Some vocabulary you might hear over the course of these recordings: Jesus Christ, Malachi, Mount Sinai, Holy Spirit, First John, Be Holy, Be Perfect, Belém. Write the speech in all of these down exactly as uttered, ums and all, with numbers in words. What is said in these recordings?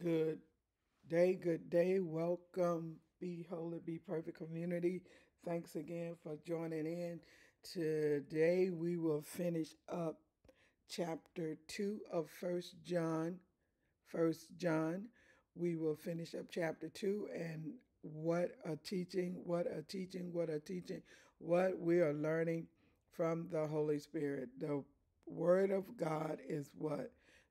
Good day, good day. Welcome, Be Holy, Be Perfect community. Thanks again for joining in. Today we will finish up chapter two of First John. First John, we will finish up chapter two, and what a teaching, what a teaching, what a teaching, what we are learning from the Holy Spirit. The Word of God is what?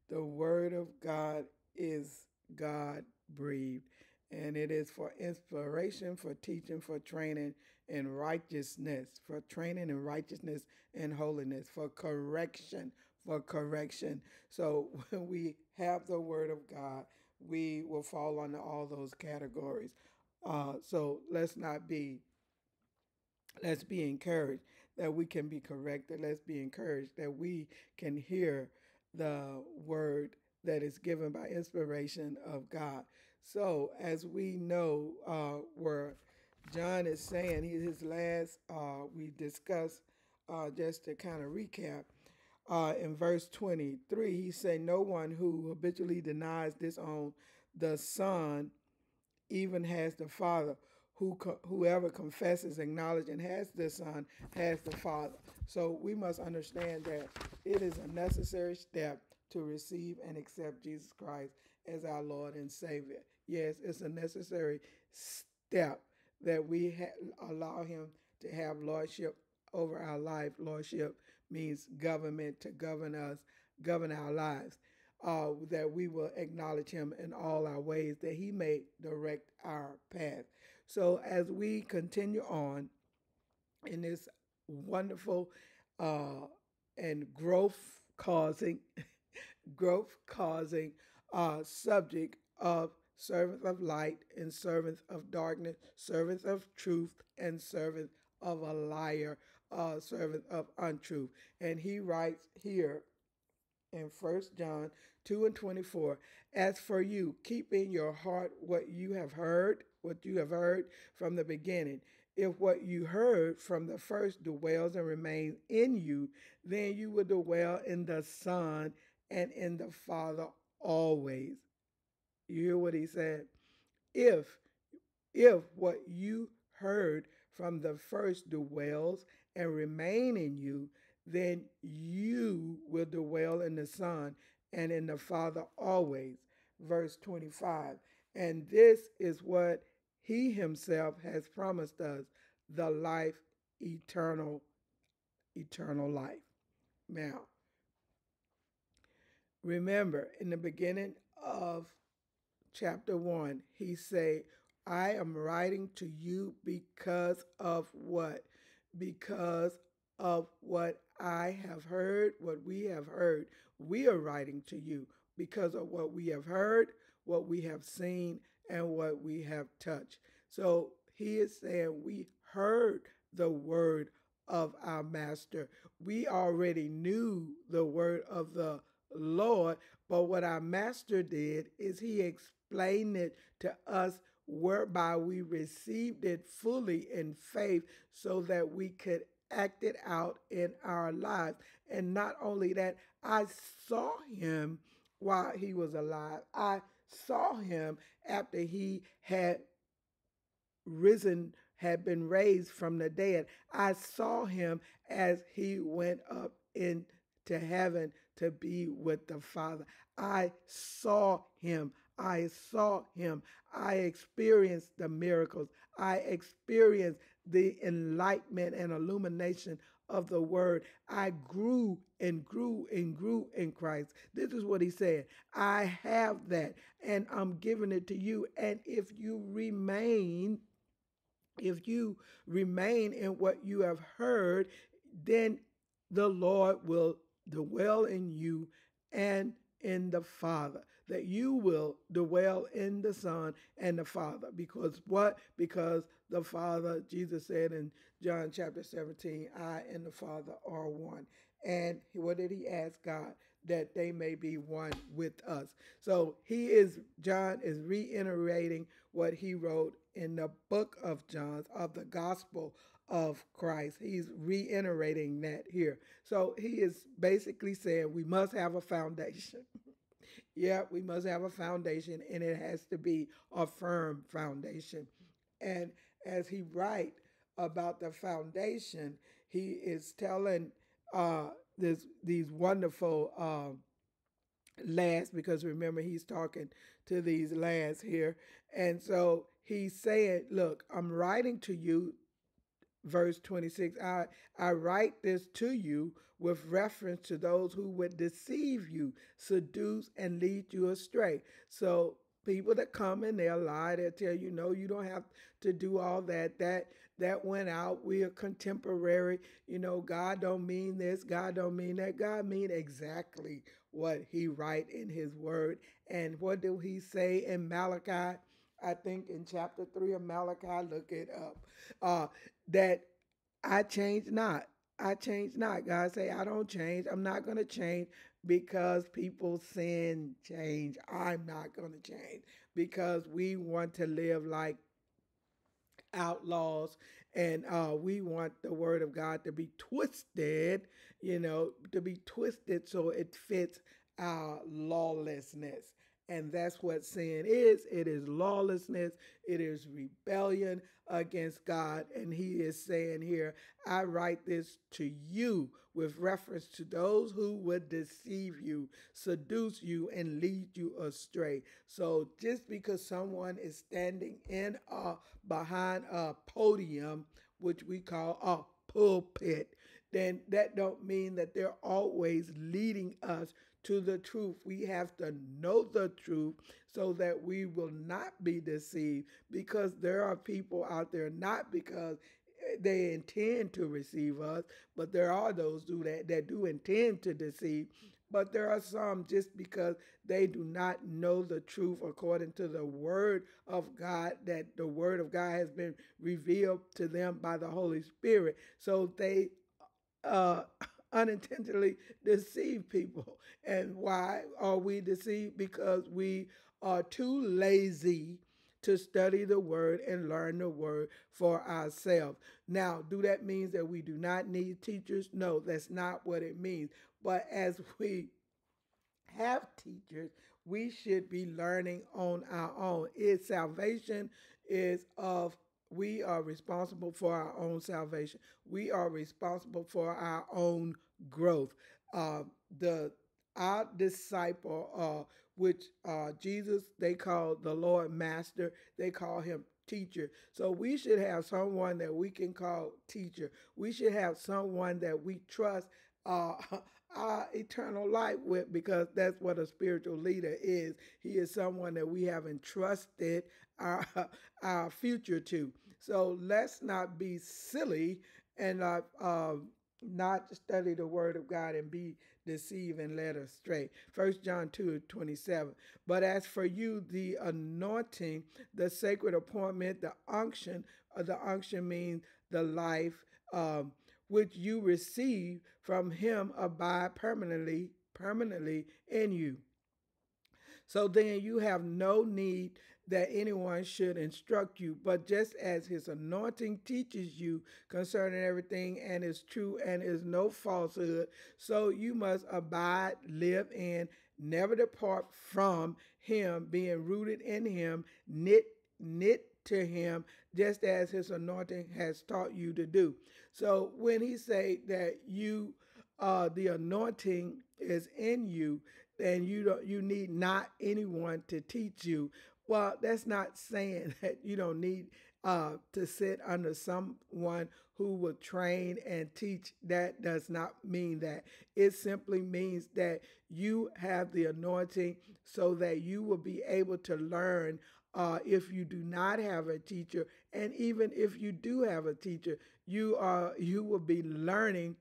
The Word of God is God breathed, and it is for inspiration, for teaching, for training in righteousness, for training in righteousness and holiness, for correction, for correction. So when we have the Word of God, we will fall under all those categories. Uh, so let's not be, let's be encouraged that we can be corrected. Let's be encouraged that we can hear the Word that is given by inspiration of God. So as we know, uh, where John is saying his last, uh, we discussed, uh, just to kind of recap, uh, in verse twenty-three, he said, no one who habitually denies, disowns the Son even has the Father. Who, whoever confesses, acknowledges, and has the Son has the Father. So we must understand that it is a necessary step to receive and accept Jesus Christ as our Lord and Savior. Yes, it's a necessary step that we ha allow him to have lordship over our life. Lordship means government, to govern us, govern our lives, uh, that we will acknowledge him in all our ways, that he may direct our path. So as we continue on in this wonderful uh, and growth-causing growth-causing uh, subject of servant of light and servant of darkness, servant of truth and servant of a liar, uh, servant of untruth. And he writes here in First John two and twenty-four, as for you, keep in your heart what you have heard, what you have heard from the beginning. If what you heard from the first dwells and remains in you, then you will dwell in the Son and in the Father always. You hear what he said? If, if what you heard from the first dwells and remain in you, then you will dwell in the Son and in the Father always. Verse twenty-five. And this is what he himself has promised us, the life eternal, eternal life. Now, remember, in the beginning of chapter one, he said, I am writing to you because of what? Because of what I have heard, what we have heard. We are writing to you because of what we have heard, what we have seen, and what we have touched. So he is saying we heard the word of our master. We already knew the word of the Lord, but what our master did is he explained it to us, whereby we received it fully in faith so that we could act it out in our lives. And not only that, I saw him while he was alive. I saw him after he had risen, had been raised from the dead. I saw him as he went up in to heaven to be with the Father. I saw him. I saw him. I experienced the miracles. I experienced the enlightenment and illumination of the word. I grew and grew and grew in Christ. This is what he said. I have that, and I'm giving it to you. And if you remain, if you remain in what you have heard, then the Lord will dwell in you and in the Father, that you will dwell in the Son and the Father. Because what? Because the Father, Jesus said in John chapter seventeen, I and the Father are one. And what did he ask God? That they may be one with us. So he is, John is reiterating what he wrote in the book of John, of the gospel of Christ. He's reiterating that here. So he is basically saying we must have a foundation. Yeah, we must have a foundation, and it has to be a firm foundation. And as he writes about the foundation, he is telling uh, this these wonderful uh, lads, because remember, he's talking to these lads here. And so he said, look, I'm writing to you, verse twenty-six, I, I write this to you with reference to those who would deceive you, seduce, and lead you astray. So people that come and they'll lie, they'll tell you, no, you don't have to do all that. That that went out. We are contemporary. You know, God don't mean this. God don't mean that. God mean exactly what he write in his word. And what do he say in Malachi? I think in chapter three of Malachi, look it up, uh, that I change not. I change not. God say, I don't change. I'm not going to change because people sin change. I'm not going to change because we want to live like outlaws, and uh, we want the word of God to be twisted, you know, to be twisted so it fits our lawlessness. And that's what sin is. It is lawlessness. It is rebellion against God. And he is saying here, I write this to you with reference to those who would deceive you, seduce you, and lead you astray. So just because someone is standing in or behind a podium, which we call a pulpit, then that don't mean that they're always leading us to the truth. We have to know the truth so that we will not be deceived, because there are people out there, not because they intend to deceive us, but there are those do that that do intend to deceive. But there are some just because they do not know the truth according to the word of God, that the word of God has been revealed to them by the Holy Spirit. So they uh unintentionally deceive people. And why are we deceived? Because we are too lazy to study the word and learn the word for ourselves. Now, do that mean that we do not need teachers? No, that's not what it means. But as we have teachers, we should be learning on our own. It's salvation is of We are responsible for our own salvation. We are responsible for our own growth. Uh, the our disciple, uh, which uh, Jesus, they call the Lord Master. They call him teacher. So we should have someone that we can call teacher. We should have someone that we trust Uh, our eternal life with, because that's what a spiritual leader is. He is someone that we have entrusted our, our future to. So let's not be silly and uh, uh, not study the word of God and be deceived and led astray. First John two twenty-seven. But as for you, the anointing, the sacred appointment, the unction, uh, the unction means the life, um, which you receive from him abide permanently, permanently in you. So then you have no need that anyone should instruct you, but just as his anointing teaches you concerning everything and is true and is no falsehood, so you must abide, live in, never depart from him, being rooted in him, knit, knit, to him, just as his anointing has taught you to do. So when he say that you, uh, the anointing is in you, then you don't, you need not anyone to teach you. Well, that's not saying that you don't need uh, to sit under someone who will train and teach. That does not mean that. It simply means that you have the anointing so that you will be able to learn. Uh, if you do not have a teacher, and even if you do have a teacher, you are you will be learning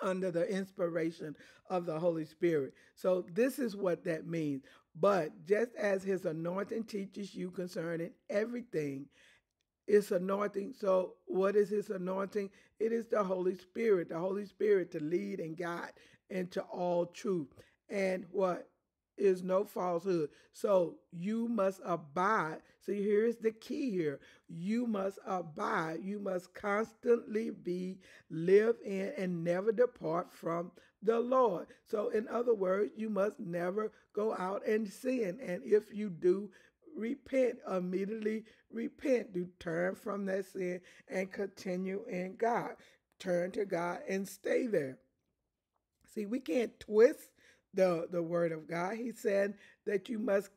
under the inspiration of the Holy Spirit. So this is what that means. But just as his anointing teaches you concerning everything, it's anointing. So what is his anointing? It is the Holy Spirit, the Holy Spirit to lead and guide into all truth. And what? Is no falsehood. So you must abide. See, here's the key here. You must abide. You must constantly be, live in, and never depart from the Lord. So in other words, you must never go out and sin. And if you do, repent, immediately repent, do turn from that sin and continue in God. Turn to God and stay there. See, we can't twist the, the word of God. He said that you must,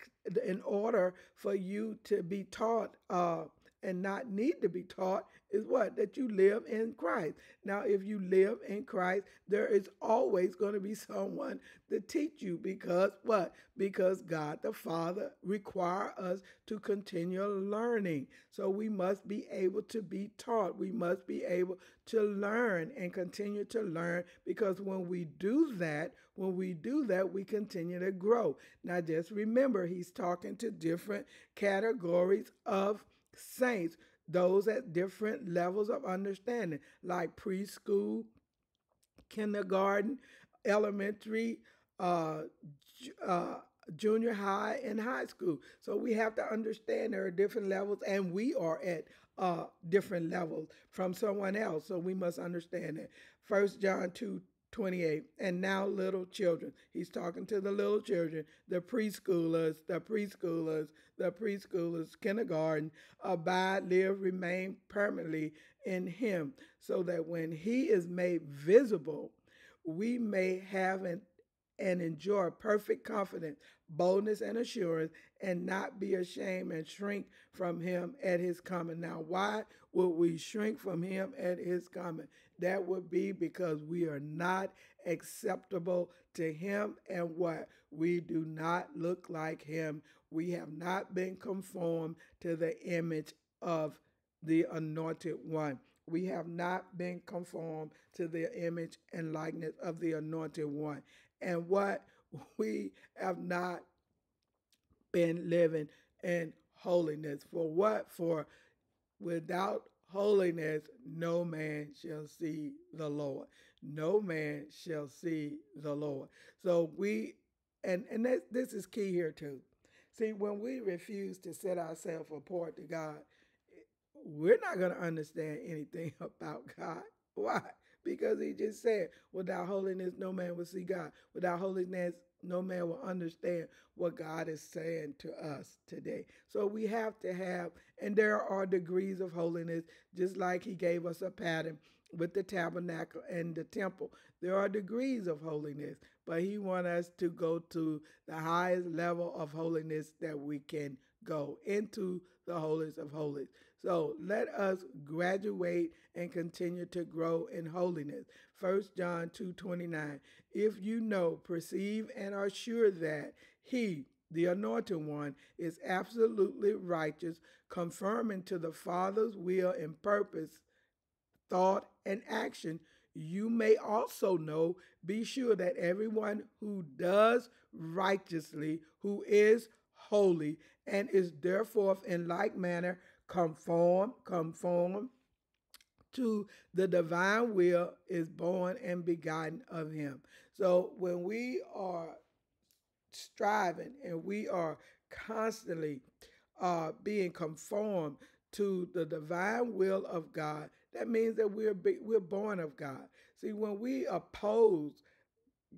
in order for you to be taught uh, and not need to be taught, is what? That you live in Christ. Now, if you live in Christ, there is always going to be someone to teach you because what? Because God the Father requires us to continue learning. So we must be able to be taught. We must be able to learn and continue to learn, because when we do that, when we do that, we continue to grow. Now, just remember, he's talking to different categories of saints, those at different levels of understanding, like preschool, kindergarten, elementary, uh, uh, junior high, and high school. So we have to understand there are different levels, and we are at uh, different levels from someone else. So we must understand that. First John two twenty-eight, and now little children. He's talking to the little children, the preschoolers, the preschoolers, the preschoolers, kindergarten, abide, live, remain permanently in him, so that when he is made visible, we may have an, and enjoy perfect confidence, boldness, and assurance, and not be ashamed and shrink from him at his coming. Now, why would we shrink from him at his coming? That would be because we are not acceptable to him, and what? We do not look like him. We have not been conformed to the image of the Anointed One. We have not been conformed to the image and likeness of the Anointed One. And what? We have not been living in holiness. For what? For without holiness, no man shall see the Lord. No man shall see the Lord. So we, and, and this, this is key here too. See, when we refuse to set ourselves apart to God, we're not going to understand anything about God. Why? Because he just said, without holiness, no man will see God. Without holiness, no man will understand what God is saying to us today. So we have to have, and there are degrees of holiness, just like he gave us a pattern with the tabernacle and the temple. There are degrees of holiness, but he wants us to go to the highest level of holiness that we can go into, the holiest of holies. So let us graduate and continue to grow in holiness. First John two twenty-nine, if you know, perceive, and are sure that he, the Anointed One, is absolutely righteous, confirming to the Father's will and purpose, thought, and action, you may also know, be sure that everyone who does righteously, who is holy, and is therefore in like manner conform, conform to the divine will, is born and begotten of him. So when we are striving and we are constantly uh, being conformed to the divine will of God, that means that we're be, we're born of God. See, when we oppose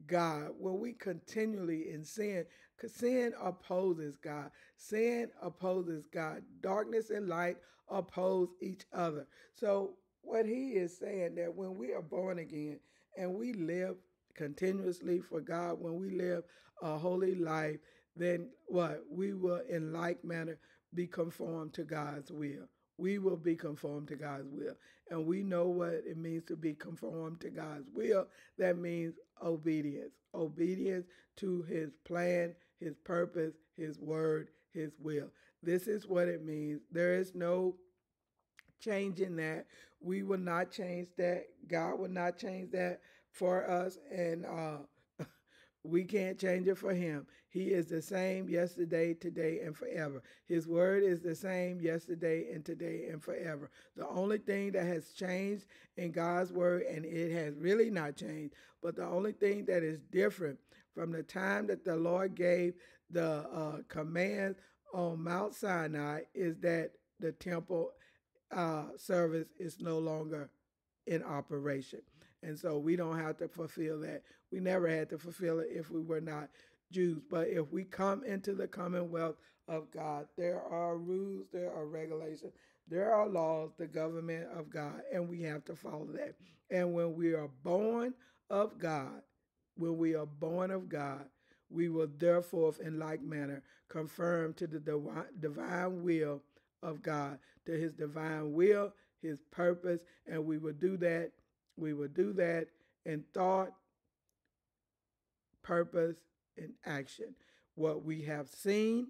God, when we continually in sin, because sin opposes God. Sin opposes God. Darkness and light oppose each other. So what he is saying, that when we are born again and we live continuously for God, when we live a holy life, then what? We will in like manner be conformed to God's will. We will be conformed to God's will. And we know what it means to be conformed to God's will. That means obedience. Obedience to his plan, his purpose, his word, his will. This is what it means. There is no change in that. We will not change that. God will not change that for us. And uh, we can't change it for him. He is the same yesterday, today, and forever. His word is the same yesterday and today and forever. The only thing that has changed in God's word, and it has really not changed, but the only thing that is different from the time that the Lord gave the uh, command on Mount Sinai is that the temple uh, service is no longer in operation. And so we don't have to fulfill that. We never had to fulfill it if we were not Jews. But if we come into the commonwealth of God, there are rules, there are regulations, there are laws, the government of God, and we have to follow that. And when we are born of God, when we are born of God, we will therefore in like manner conform to the divine will of God, to his divine will, his purpose, and we will do that. We will do that in thought, purpose, and action. What we have seen,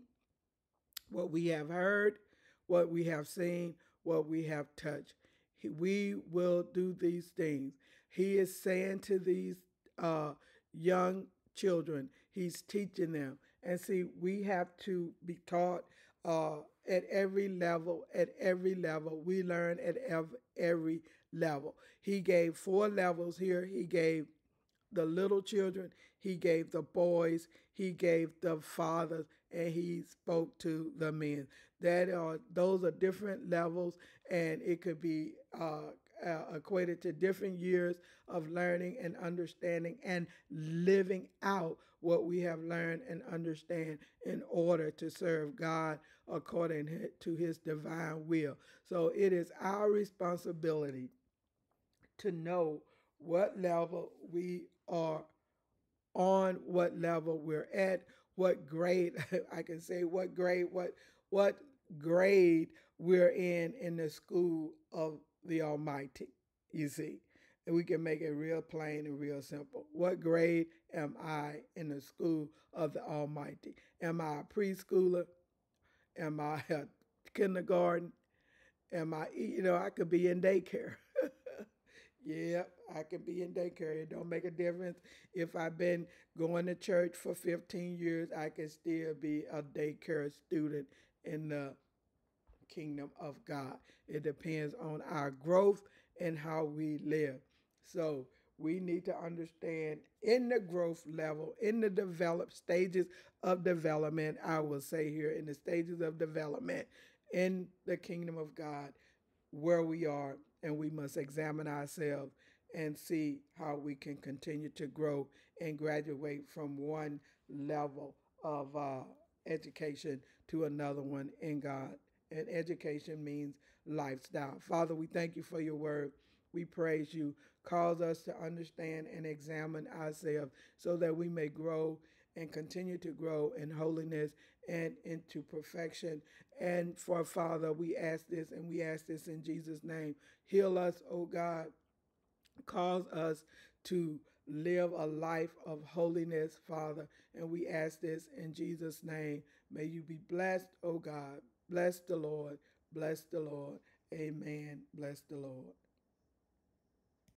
what we have heard, what we have seen, what we have touched. We will do these things. He is saying to these uh, young children, he's teaching them. And see, we have to be taught uh, at every level, at every level. We learn at ev every level. He gave four levels here. He gave the little children, he gave the boys, he gave the fathers, and he spoke to the men. That are, those are different levels, and it could be uh, uh, equated to different years of learning and understanding and living out what we have learned and understand in order to serve God according to his divine will. So it is our responsibility to know what level we are on, what level we're at, what grade, I can say what grade, what, what grade we're in in the school of the Almighty, you see. And we can make it real plain and real simple. What grade am I in the school of the Almighty? Am I a preschooler? Am I a kindergarten? Am I, you know, I could be in daycare. Yeah, I can be in daycare. It don't make a difference. If I've been going to church for fifteen years, I can still be a daycare student in the kingdom of God. It depends on our growth and how we live. So we need to understand in the growth level, in the developed stages of development, I will say here, in the stages of development in the kingdom of God, where we are, and we must examine ourselves and see how we can continue to grow and graduate from one level of uh, education to another one in God. And education means lifestyle. Father, we thank you for your word. We praise you. Cause us to understand and examine ourselves so that we may grow and continue to grow in holiness and into perfection. And for Father, we ask this, and we ask this in Jesus' name. Heal us, O God. Cause us to live a life of holiness, Father. And we ask this in Jesus' name. May you be blessed, O God. Bless the Lord. Bless the Lord. Amen. Bless the Lord.